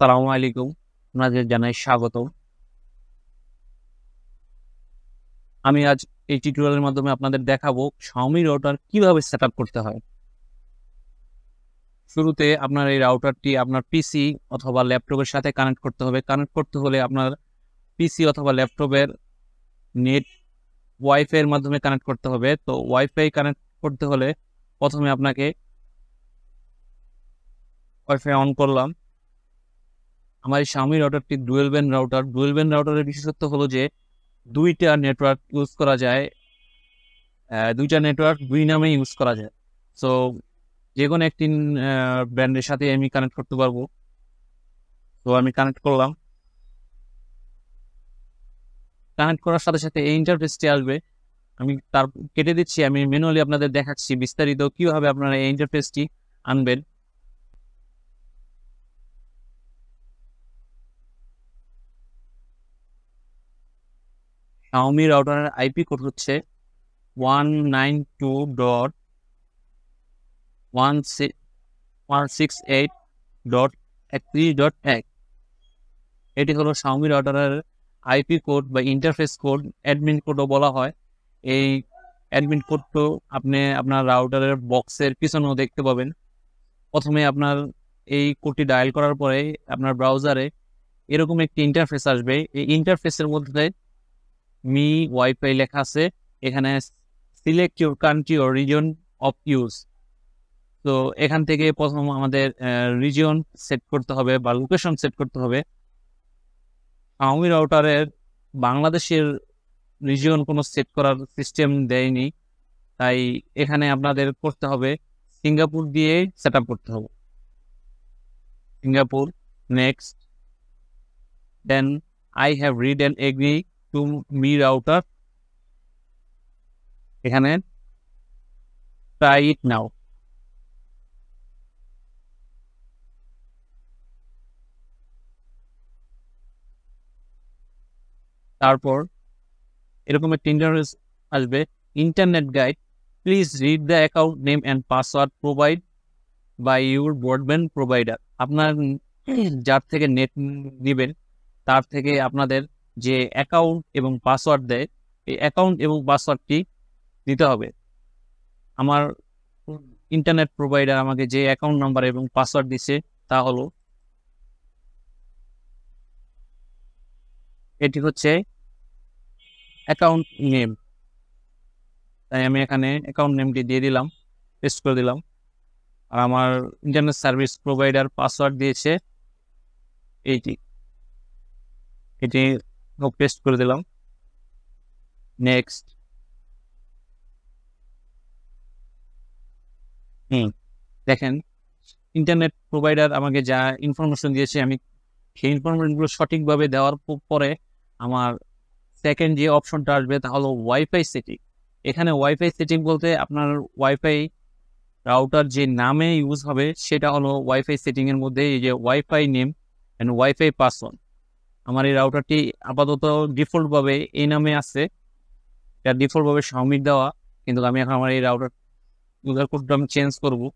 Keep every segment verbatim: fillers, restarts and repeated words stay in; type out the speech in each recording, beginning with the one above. আসসালামু আলাইকুম, আপনাদের জানাই স্বাগত। আমি আজ এই টিউটোরিয়ালের মাধ্যমে আপনাদের দেখাবো Xiaomi রাউটার কিভাবে সেটআপ করতে হয়। শুরুতে আপনার এই রাউটারটি আপনার পিসি অথবা ল্যাপটপের সাথে কানেক্ট করতে হবে। কানেক্ট করতে হলে আপনার পিসি অথবা ল্যাপটপের নেট ওয়াইফাই এর মাধ্যমে কানেক্ট করতে হবে। তো ওয়াইফাই কানেক্ট করতে হলে প্রথমে আপনাকে ওয়াইফাই অন করলাম। আমার এই Xiaomi রাউটারটি dual band router. Dual band রাউটারের বিশেষত্ব হলো যে দুইটা নেটওয়ার্ক ইউজ করা যায়, দুইটা নেটওয়ার্ক দুই নামে ইউজ করা যায়। সো যে কোনো একটি ব্র্যান্ডের সাথে আমি কানেক্ট করতে পারবো। তো আমি কানেক্ট করলাম। কানেক্ট করার সাথে সাথে এই ইন্টারফেসটি আসবে। আমি তার কেটে দিচ্ছি। আমি ম্যানুয়ালি আপনাদের দেখাচ্ছি বিস্তারিত কীভাবে আপনারা এই ইন্টারফেসটি আনবেন। Xiaomi রাউটারের আইপি কোড হচ্ছে one nine two dot one six eight dot একত্রিশ ডট এক। এটি হলো Xiaomi রাউটারের আইপি কোড বা ইন্টারফেস কোড, অ্যাডমিন কোডও বলা হয়। এই অ্যাডমিন কোডটা আপনি আপনার রাউটারের বক্সের পিছনেও দেখতে পাবেন। প্রথমে আপনার এই কোডটি ডায়াল করার পরে আপনার ব্রাউজারে এরকম একটি ইন্টারফেস আসবে। এই ইন্টারফেসের মধ্যে মি ওয়াইফাই লেখা আছে। এখানে select your country O reason of use. তো এখান থেকে প্রথম আমাদের রিজন সেট করতে হবে বা লোকেশন সেট করতে হবে। Xiaomi রাউটারের বাংলাদেশের রিজন কোনো সেট করার সিস্টেম দেয়নি, তাই এখানে আপনাদের করতে হবে সিঙ্গাপুর দিয়ে সেট আপ করতে হবে। Singapore, next, then I have read and agree to Mi router, এখানে ট্রাই ইট নাও। তারপর এরকম একটা ইন্টারফেস আসবে, internet guide, please read the account name and password provide by your broadband provider. আপনার যার থেকে নেট নেবেন তার থেকে আপনাদের যে অ্যাকাউন্ট এবং পাসওয়ার্ড দেয়, এই অ্যাকাউন্ট এবং পাসওয়ার্ডটি দিতে হবে। আমার ইন্টারনেট প্রোভাইডার আমাকে যে অ্যাকাউন্ট নাম্বার এবং পাসওয়ার্ড দিচ্ছে তা হলো, এটি হচ্ছে অ্যাকাউন্ট নেম। তাই আমি এখানে অ্যাকাউন্ট নেমটি দিয়ে দিলাম, পেস্ট করে দিলাম। আর আমার ইন্টারনেট সার্ভিস প্রোভাইডার পাসওয়ার্ড দিয়েছে এইটি, এটি পেস্ট করে দিলাম। নেক্সট, হুম দেখেন ইন্টারনেট প্রোভাইডার আমাকে যা ইনফরমেশন দিয়েছে আমি সেই ইনফরমেশনগুলো সঠিকভাবে দেওয়ার পরে আমার সেকেন্ড যে অপশনটা আসবে তা হলো ওয়াইফাই সেটিং। এখানে ওয়াইফাই সেটিং বলতে আপনার ওয়াইফাই রাউটার যে নামে ইউজ হবে সেটা হলো ওয়াইফাই সেটিংয়ের মধ্যে এই যে WiFi name and WiFi password. আমার এই রাউটারটি আপাতত ডিফল্টভাবে এই নামে আছে, এটা ডিফল্টভাবে Xiaomi দেওয়া, কিন্তু আমি এখন আমার এই রাউটার ইউজার কোডটা আমি চেঞ্জ করবো।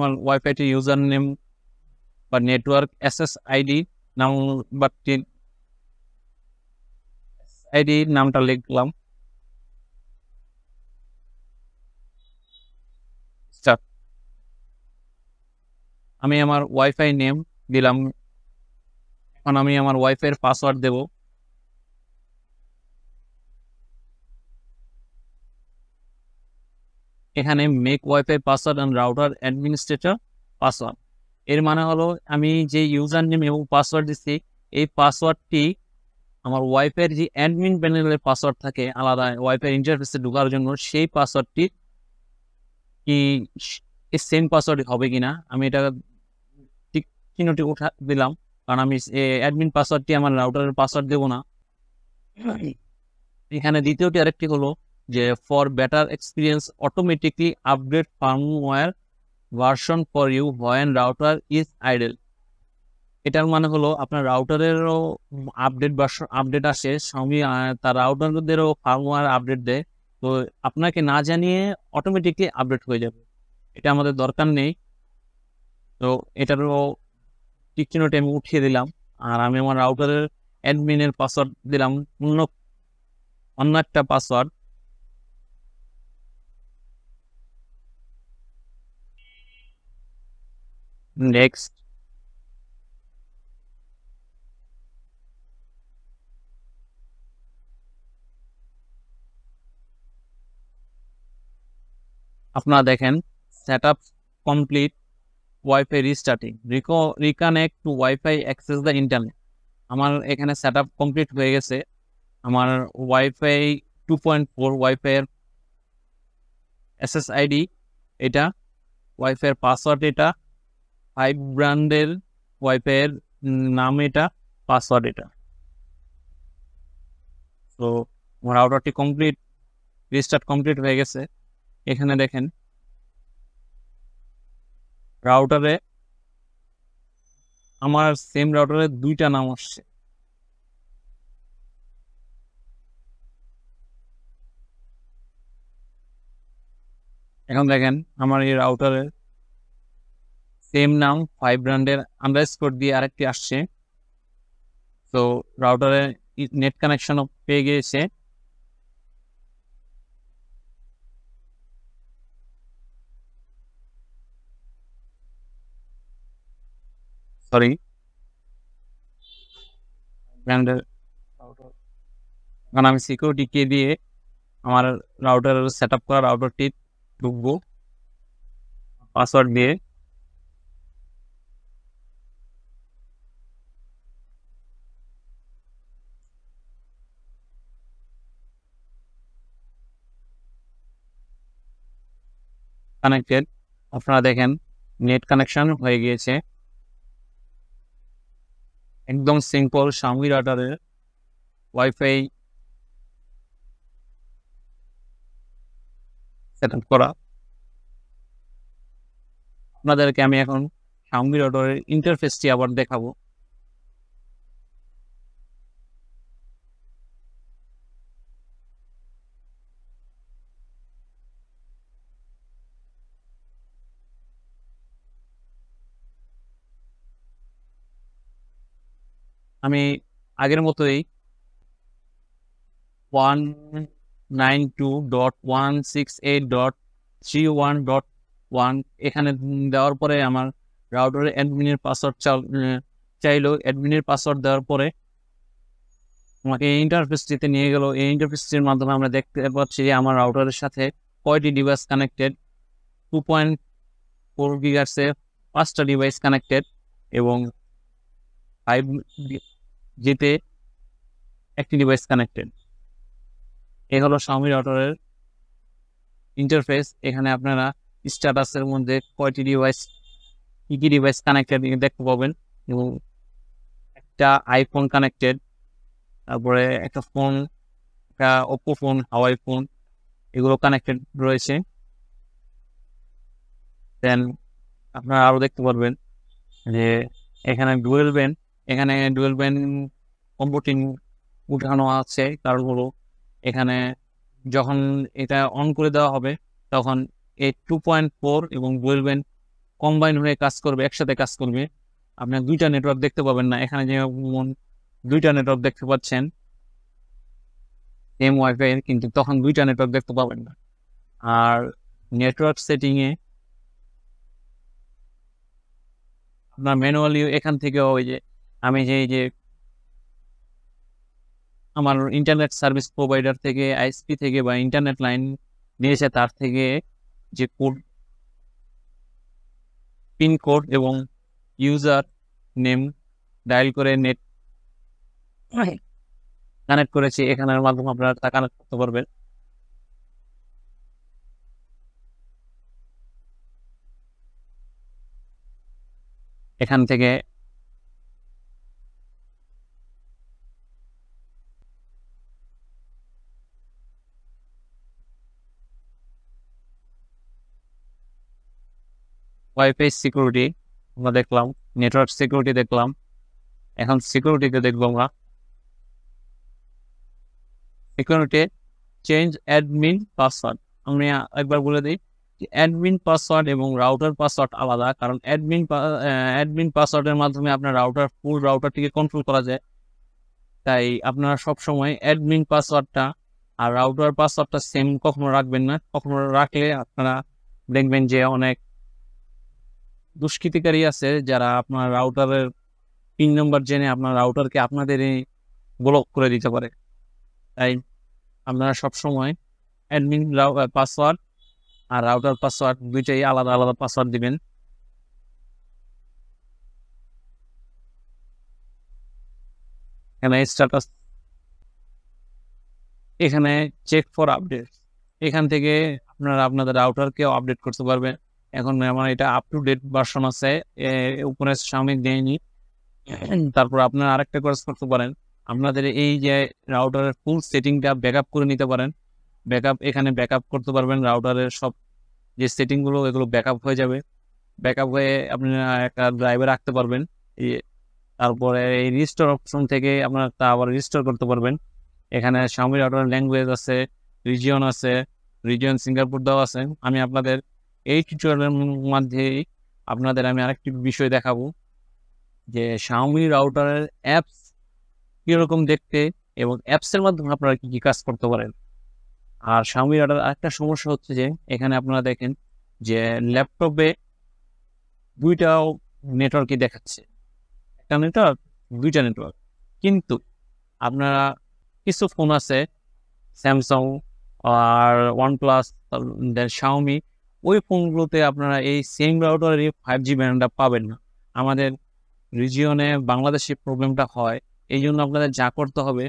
আমার ওয়াইফাইটি ইউজার নেম বা নেটওয়ার্ক অ্যাক্সেস আইডি নাম্বারটি আইডি নামটা লিখলাম। আমি আমার ওয়াইফাই নেম দিলাম। এখন আমি আমার ওয়াইফাই এর পাসওয়ার্ড দেব। এখানে make WiFi password and router administrator password, এর মানে হলো আমি যে ইউজার নেম এবং পাসওয়ার্ড দিচ্ছি এই পাসওয়ার্ডটি আমার ওয়াইফাইয়ের যে অ্যাডমিন প্যানেলের পাসওয়ার্ড থাকে আলাদা ওয়াইফাই ইন্টারফেসে ঢোকার জন্য, সেই পাসওয়ার্ডটি কি সেম পাসওয়ার্ড হবে কিনা আমি এটা ঠিক চিহ্নটি উঠা দিলাম, কারণ আমি অ্যাডমিন পাসওয়ার্ডটি আমার রাউটারের পাসওয়ার্ড দেবো না। এখানে দ্বিতীয়টি আরেকটি হলো যে for better experience automatically update firmware version for you when router is idle. এটার মানে হলো আপনার রাউটারেরও আপডেট ভার্সন আপডেট আসে, Xiaomi তার রাউটারদেরও ফার্মওয়্যার আপডেট দেয়, তো আপনাকে না জানিয়ে অটোমেটিক্যালি আপডেট হয়ে যাবে, এটা আমাদের দরকার নেই। তো এটারও টিক চিহ্নটি আমি উঠিয়ে দিলাম, আর আমি আমার রাউটারের অ্যাডমিনের পাসওয়ার্ড দিলাম অন্য অন্য একটা পাসওয়ার্ড। নেক্সট, আপনারা দেখেন set up complete, WiFi restarting, reconnect to WiFi, access the internet. আমার এখানে সেট আপ কমপ্লিট হয়ে গেছে, আমার ওয়াইফাই টু পয়েন্ট ফোর ওয়াইফাইয়ের এসএস আইডি এটা, ওয়াইফাইয়ের পাসওয়ার্ড এটা, ফাইভ ব্র্যান্ডের ওয়াইফাইয়ের নাম এটা, পাসওয়ার্ড এটা। তো আমার রাউটারটি কমপ্লিট, রিস্টার্ট কমপ্লিট হয়ে গেছে। এখানে দেখেন রাউটারে আমার সেম রাউটারে দুইটা নাম আসছে, এখন দেখেন আমার এই রাউটারে সেম নাম ফাইভ ব্র্যান্ডের আন্ডারস্কোর দিয়ে আরেকটি আসছে। তো রাউটারে নেট কানেকশনও পেয়ে গিয়েছে। সরি, ব্র্যান্ডের রাউটার, কারণ আমি সিকিউরিটি কে দিয়ে আমার রাউটার সেট আপ করা রাউটারটি ঢুকবো পাসওয়ার্ড দিয়ে। কানেক্টেড, আপনারা দেখেন নেট কানেকশন হয়ে গিয়েছে, একদম সিম্পল। Xiaomi রাউটারের ওয়াইফাই সেট আপ করা। আপনাদেরকে আমি এখন Xiaomi রাউটারের ইন্টারফেসটি আবার দেখাবো। আমি আগের মতোই one nine two dot one six eight dot three one dot one এখানে দেওয়ার পরে আমার রাউটারের অ্যাডমিনের পাসওয়ার্ড চাইলো। অ্যাডমিনের পাসওয়ার্ড দেওয়ার পরে আমাকে এই ইন্টারফেসটিতে নিয়ে গেল। এই ইন্টারফেসটির মাধ্যমে আমরা দেখতে পাচ্ছি যে আমার রাউটারের সাথে কয়টি device connected, two point four গিগার্সে পাঁচটা ডিভাইস কানেক্টেড এবং ফাইভ জিতে একটি ডিভাইস কানেক্টেড। এ হলো Xiaomi রাউটারের ইন্টারফেস। এখানে আপনারা স্ট্যাটাসের মধ্যে কয়টি ডিভাইস, কী কী ডিভাইস কানেক্টেড দেখতে পাবেন, এবং একটা আইফোন কানেক্টেড, তারপরে একটা ফোন, একটা ওপো ফোন, হাওয়াই ফোন, এগুলো কানেক্টেড রয়েছে। দেন আপনারা আরও দেখতে পারবেন যে এখানে ডুয়েল ব্যান্ড, এখানে ডুয়েল ব্যান্ড কম্পোর্টটি উঠানো আছে, কারণ হলো এখানে যখন এটা অন করে দেওয়া হবে তখন এই টু পয়েন্ট ফোর এবং ডুয়েল ব্যান্ড কম্বাইন হয়ে কাজ করবে, একসাথে কাজ করবে। আপনার দুইটা নেটওয়ার্ক দেখতে পাবেন না, এখানে যেমন দুইটা নেটওয়ার্ক দেখতে পাচ্ছেন এম ওয়াইফাই, কিন্তু তখন দুইটা নেটওয়ার্ক দেখতে পাবেন না। আর নেটওয়ার্ক সেটিংয়ে আপনার ম্যানুয়ালি এখান থেকে ওই যে আমি যে যে আমার ইন্টারনেট সার্ভিস প্রোভাইডার থেকে, আইএসপি থেকে বা ইন্টারনেট লাইন নিয়েছে তার থেকে যে কোড, পিন কোড এবং ইউজার নেম ডায়াল করে নেট কানেক্ট করেছি, এখানের মাধ্যমে আপনারা তা কানেক্ট করতে পারবেন। এখান থেকে ওয়াইফাই সিকিউরিটি আমরা দেখলাম, নেটওয়ার্ক সিকিউরিটি দেখলাম, এখন সিকিউরিটিকে দেখব আমরা। সিকিউরিটি চেঞ্জ অ্যাডমিন পাসওয়ার্ড, আমি একবার বলে দিই অ্যাডমিন পাসওয়ার্ড এবং রাউটার পাসওয়ার্ড আলাদা, কারণ অ্যাডমিন অ্যাডমিন পাসওয়ার্ডের মাধ্যমে আপনার রাউটার ফুল রাউটারটিকে কন্ট্রোল করা যায়। তাই আপনারা সবসময় অ্যাডমিন পাসওয়ার্ডটা আর রাউটার পাসওয়ার্ডটা সেম কখনো রাখবেন না, কখনো রাখলে আপনারা দেখবেন যে অনেক দুষ্কৃতিকারী আছে যারা আপনার রাউটারের পিন নাম্বার জেনে আপনার রাউটারকে আপনাদেরই ব্লক করে দিতে পারে। তাই আপনারা সবসময় অ্যাডমিন পাসওয়ার্ড আর রাউটার পাসওয়ার্ড দুইটাই আলাদা আলাদা পাসওয়ার্ড দিবেন। এখানে স্ট্যাটাস, এখানে চেক ফর আপডেট, এখান থেকে আপনারা আপনাদের রাউটারকেও আপডেট করতে পারবেন। এখন আমার এটা আপ টু ডেট ভার্সন আছে, উপরে সাময়িক দেয়নি। তারপর আপনারা আরেকটা কাজ করতে পারেন, আপনাদের এই যে রাউটারের ফুল সেটিংটা ব্যাকআপ করে নিতে পারেন। ব্যাকআপ এখানে ব্যাকআপ করতে পারবেন, রাউটারের সব যে সেটিংগুলো এগুলো ব্যাকআপ হয়ে যাবে, ব্যাকআপ হয়ে আপনি একটা ড্রাইভে রাখতে পারবেন। তারপরে এই রিস্টোর অপশন থেকে আপনারা তা আবার রিস্টোর করতে পারবেন। এখানে Xiaomi Router ল্যাঙ্গুয়েজ আছে, রিজিয়ন আছে, রিজিয়ন সিঙ্গাপুর দেওয়া আছে। আমি আপনাদের এই টিউটোরিয়ালের মধ্যেই আপনাদের আমি আরেকটি বিষয় দেখাবো যে Xiaomi রাউটারের অ্যাপস কীরকম দেখতে এবং অ্যাপসের মাধ্যমে আপনারা কী কী কাজ করতে পারেন। আর Xiaomi Router আরেকটা সমস্যা হচ্ছে যে এখানে আপনারা দেখেন যে ল্যাপটপে দুইটাও নেটওয়ার্কই দেখাচ্ছে, একটা নেটওয়ার্ক দুইটা নেটওয়ার্ক। কিন্তু আপনারা কিছু ফোন আছে স্যামসাং আর ওয়ানপ্লাস Xiaomi, ওই ফোনগুলোতে আপনারা এই সেম রাউটারের ফাইভ জি ব্যান্ডটা পাবেন না। আমাদের রিজিয়নে বাংলাদেশে প্রবলেমটা হয়, এই জন্য আপনাদের যা করতে হবে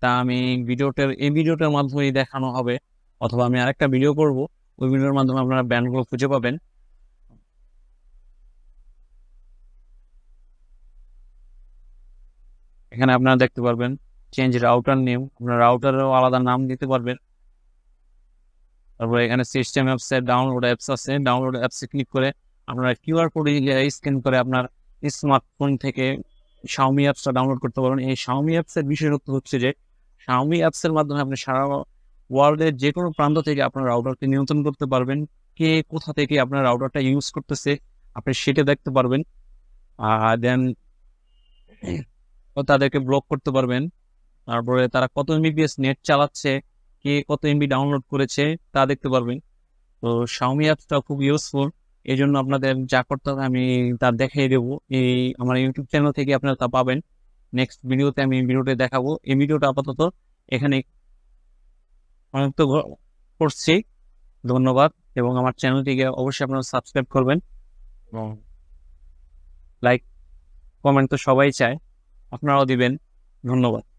তা আমি ভিডিওটার এই ভিডিওটার মাধ্যমেই দেখানো হবে, অথবা আমি আরেকটা ভিডিও করব, ওই ভিডিওর মাধ্যমে আপনারা ব্যান্ডগুলো খুঁজে পাবেন। এখানে আপনারা দেখতে পারবেন চেঞ্জ রাউটার নেম, আপনারা রাউটারেও আলাদা নাম দিতে পারবেন। তারপরে এখানে সিস্টেম অ্যাপসে ডাউনলোড অ্যাপস আছে, ডাউনলোড অ্যাপসে ক্লিক করে আপনারা কিউআর কোড স্ক্যান করে আপনার স্মার্টফোন থেকে Xiaomi অ্যাপসটা ডাউনলোড করতে পারবেন। এই Xiaomi অ্যাপসের বিশেষত্ব হচ্ছে যে Xiaomi অ্যাপসের মাধ্যমে আপনি সারা ওয়ার্ল্ডের যে কোনো প্রান্ত থেকে আপনার রাউটারকে নিয়ন্ত্রণ করতে পারবেন। কে কোথা থেকে আপনার রাউটারটা ইউজ করতেছে আপনি সেটা দেখতে পারবেন, আর দেন তাদেরকে ব্লক করতে পারবেন। তারপরে তারা কত এমবিপিএস নেট চালাচ্ছে, কে কত এমবি ডাউনলোড করেছে তা দেখতে পারবেন। তো Xiaomi অ্যাপসটা খুব ইউজফুল, এই জন্য আপনাদের যা করতে হবে আমি তা দেখিয়ে দেবো। এই আমার ইউটিউব চ্যানেল থেকে আপনারা তা পাবেন, নেক্সট ভিডিওতে আমি ভিডিওটা দেখাবো। এই ভিডিওটা আপাতত এখানে অনেক তো করছি, ধন্যবাদ। এবং আমার চ্যানেলটিকে অবশ্যই আপনারা সাবস্ক্রাইব করবেন এবং লাইক কমেন্ট তো সবাই চায়, আপনারাও দিবেন। ধন্যবাদ।